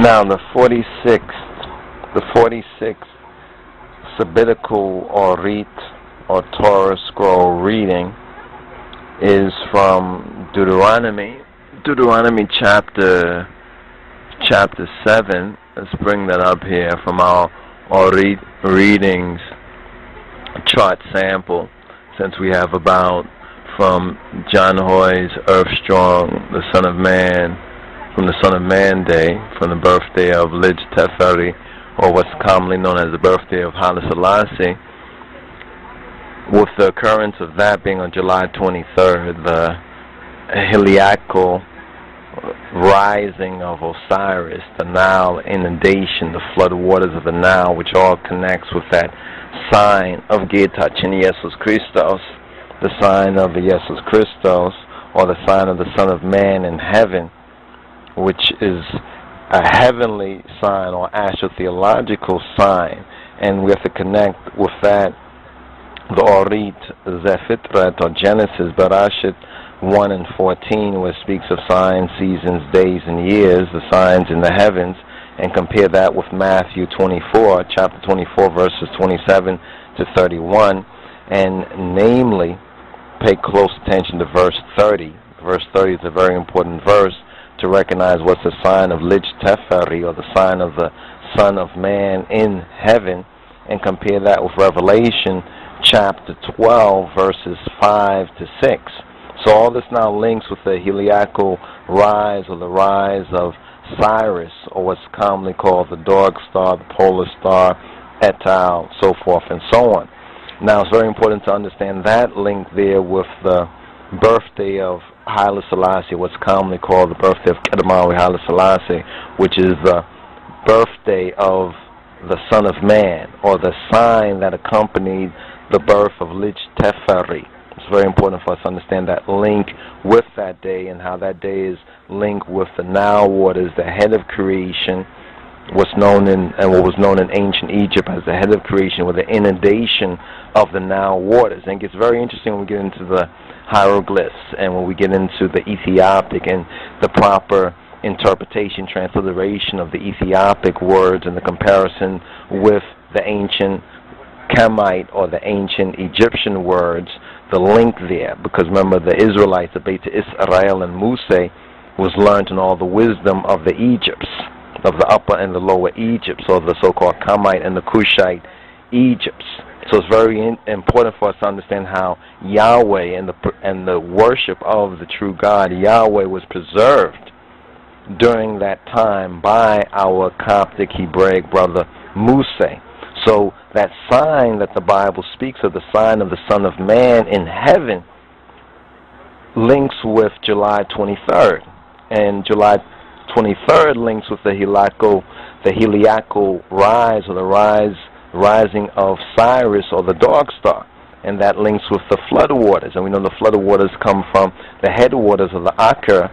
Now the 46th Sabbatical Orit or Torah scroll reading is from Deuteronomy chapter 7. Let's bring that up here from our Orit readings chart sample, since we have about from John Hoy's Earthstrong, the Son of Man, from the Son of Man Day, from the birthday of Lij Tafari, or what's commonly known as the birthday of Haile Selassie, with the occurrence of that being on July 23rd, the heliacal rising of Osiris, the Nile inundation, the flood waters of the Nile, which all connects with that sign of Getachin Jesus Christos, the sign of Jesus Christos, or the sign of the Son of Man in heaven, which is a heavenly sign or astrotheological sign, and we have to connect with that the Orit Zefitrat or Genesis Parashot 1 and 14, where it speaks of signs, seasons, days, and years, the signs in the heavens, and compare that with Matthew 24, chapter 24, verses 27 to 31, and namely, pay close attention to verse 30. Verse 30 is a very important verse to recognize what's the sign of Lij Tafari, or the sign of the Son of Man in heaven, and compare that with Revelation chapter 12, verses 5 to 6. So all this now links with the heliacal rise, or the rise of Sirius, or what's commonly called the dog star, the polar star, Etal, so forth and so on. Now it's very important to understand that link there with the birthday of Haile Selassie, what's commonly called the birthday of Qedamawi Haile Selassie, which is the birthday of the Son of Man, or the sign that accompanied the birth of Lij Tafari. It's very important for us to understand that link with that day, and how that day is linked with the Nile waters, the head of creation, what was known in ancient Egypt as the head of creation, with the inundation of the Nile waters. And it gets very interesting when we get into the hieroglyphs, and when we get into the Ethiopic and the proper interpretation, transliteration of the Ethiopic words, and the comparison with the ancient Kemite or the ancient Egyptian words, the link there. Because remember, the Israelites, the Bet Israel and Musa, was learned in all the wisdom of the Egypts, of the upper and the lower Egypts, or the so-called Kemite and the Cushite Egypts. So it's very important for us to understand how Yahweh and the worship of the true God, Yahweh, was preserved during that time by our Coptic Hebraic brother Musa. So that sign that the Bible speaks of, the sign of the Son of Man in heaven, links with July 23rd. And July 23rd links with the heliacal rise, or the rising of Sirius, or the dog star. And that links with the flood waters. And we know the flood waters come from the headwaters of the Akra,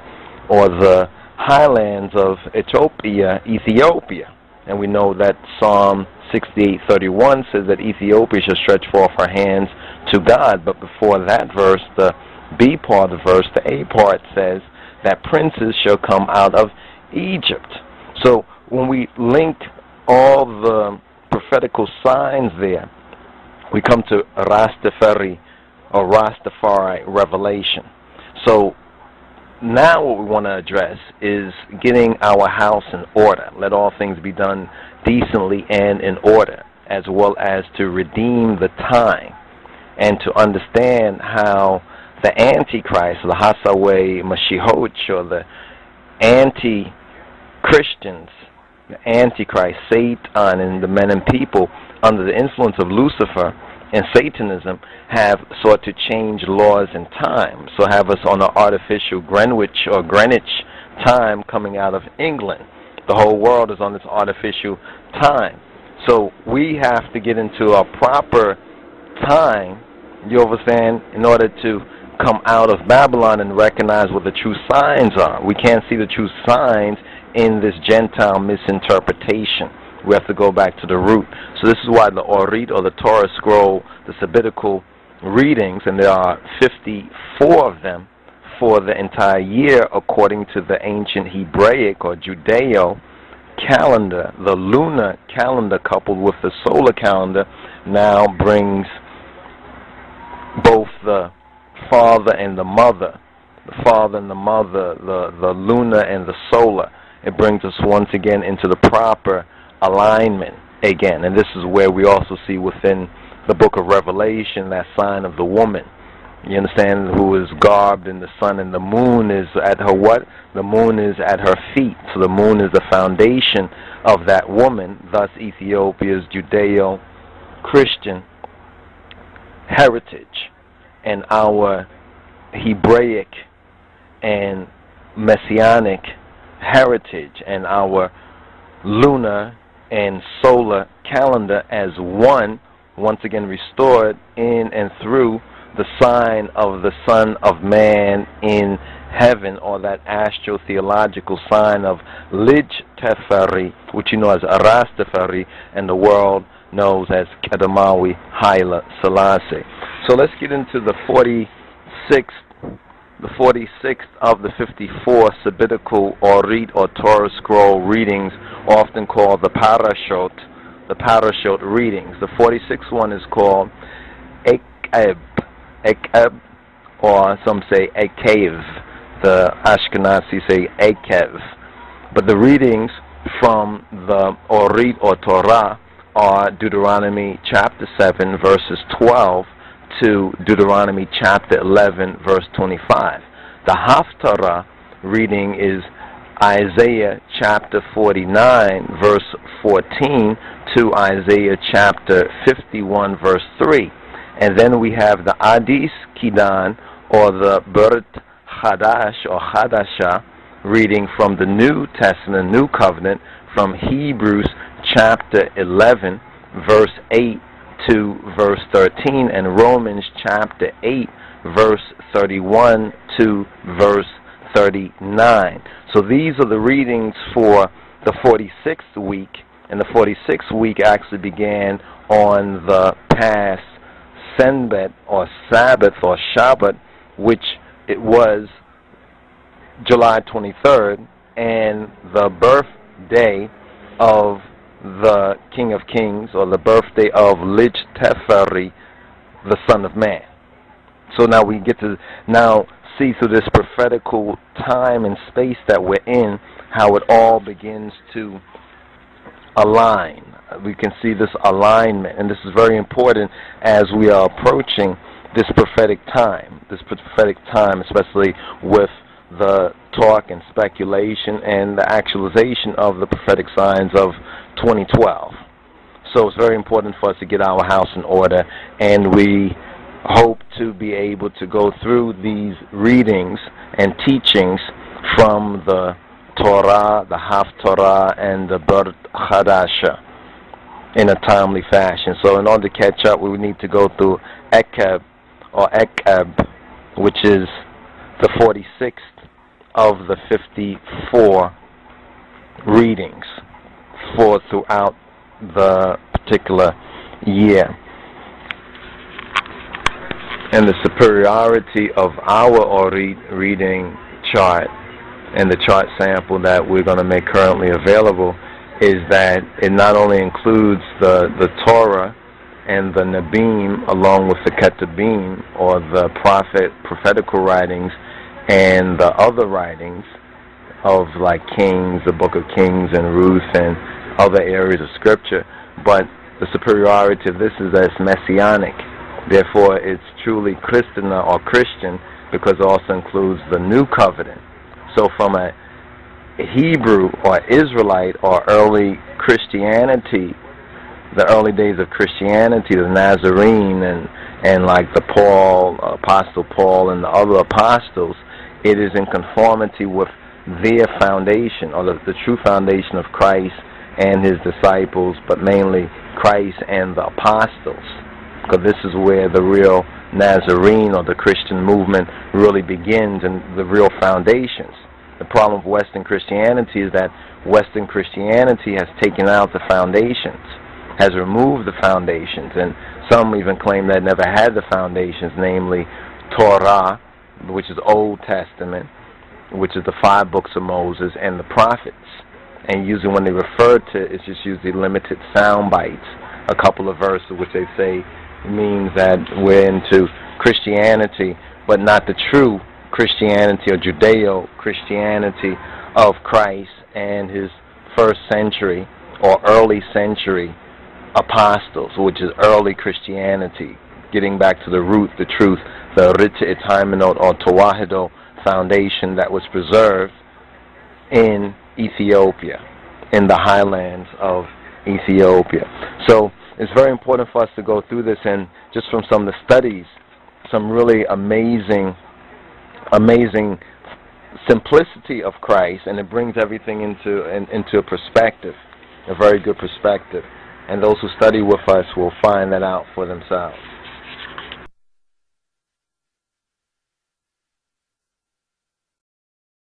or the highlands of Ethiopia. And we know that Psalm 68:31 says that Ethiopia shall stretch forth her hands to God. But before that verse, the B part of the verse, the A part says that princes shall come out of Egypt. So when we link all the prophetical signs there, we come to Rastafari revelation. So now what we want to address is getting our house in order. Let all things be done decently and in order, as well as to redeem the time, and to understand how the Antichrist, the Hasawe Mashihoch, or the anti-Christians, the Antichrist, Satan, and the men and people under the influence of Lucifer and Satanism have sought to change laws and time. So have us on an artificial Greenwich time coming out of England. The whole world is on this artificial time. So we have to get into a proper time, you understand, in order to come out of Babylon and recognize what the true signs are. We can't see the true signs in this Gentile misinterpretation. We have to go back to the root. So this is why the Orit, or the Torah scroll, the Sabbatical readings, and there are 54 of them for the entire year according to the ancient Hebraic or Judeo calendar, the lunar calendar coupled with the solar calendar, now brings both the father and the mother, the lunar and the solar. It brings us once again into the proper alignment again. And this is where we also see within the book of Revelation that sign of the woman, you understand, who is garbed in the sun, and the moon is at her what? The moon is at her feet. So the moon is the foundation of that woman. Thus Ethiopia's Judeo-Christian heritage and our Hebraic and Messianic heritage and our lunar and solar calendar as one, once again restored in and through the sign of the Son of Man in heaven, or that astrotheological sign of Lij Tafari, which you know as Rastafari, and the world knows as Qedamawi Haile Selassie. So let's get into the 46th of the 54 Sabbatical Orit or Torah scroll readings, often called the Parashot readings. The 46th one is called Ekev, or some say Ekev. The Ashkenazi say Ekev. But the readings from the Orit or Torah are Deuteronomy chapter 7 verses 12 to Deuteronomy chapter 11 verse 25. The Haftarah reading is Isaiah chapter 49 verse 14 to Isaiah chapter 51 verse 3. And then we have the Adis Kidan, or the Brit Chadash or Hadasha reading from the New Testament, New Covenant, from Hebrews chapter 11 verse 8 to verse 13, and Romans chapter 8 verse 31 to verse 39. So these are the readings for the 46th week, and the 46th week actually began on the past Senbet or Sabbath or Shabbat, which it was July 23rd, and the birthday of the King of Kings, or the birthday of Lij Tafari, the Son of Man. So now we get to now see through this prophetical time and space that we're in how it all begins to align. We can see this alignment, and this is very important as we are approaching this prophetic time, especially with the talk and speculation and the actualization of the prophetic signs of 2012. So it's very important for us to get our house in order, and we hope to be able to go through these readings and teachings from the Torah, the Haftarah, and the Berit Hadashah in a timely fashion. So in order to catch up, we need to go through Ekev or Ekeb, which is the 46th of the 54 readings for throughout the particular year. And the superiority of our Orit reading chart and the chart sample that we're going to make currently available is that it not only includes the Torah and the Nabim along with the Ketubim, or the prophetical writings, and the other writings of like Kings, the Book of Kings and Ruth and other areas of Scripture, but the superiority of this is that it's Messianic. Therefore, it's truly Christina or Christian, because it also includes the New Covenant. So from a Hebrew or Israelite or early Christianity, the early days of Christianity, the Nazarene and like the Paul, Apostle Paul and the other apostles, it is in conformity with their foundation, or the true foundation of Christ and his disciples, but mainly Christ and the apostles, because this is where the real Nazarene or the Christian movement really begins, and the real foundations. The problem of Western Christianity is that Western Christianity has taken out the foundations, has removed the foundations, and some even claim that it never had the foundations, namely Torah, which is Old Testament, which is the 5 books of Moses, and the prophets. and usually when they refer to it, it's just usually limited sound bites, a couple of verses, which they say means that we're into Christianity, but not the true Christianity or Judeo-Christianity of Christ and his first century or early century apostles, which is early Christianity, getting back to the root, the truth, the Orit Etaimanot or Tewahedo foundation that was preserved in Ethiopia, in the highlands of Ethiopia. So it's very important for us to go through this, and just from some of the studies, some really amazing simplicity of Christ, and it brings everything into a perspective, a very good perspective. And those who study with us will find that out for themselves.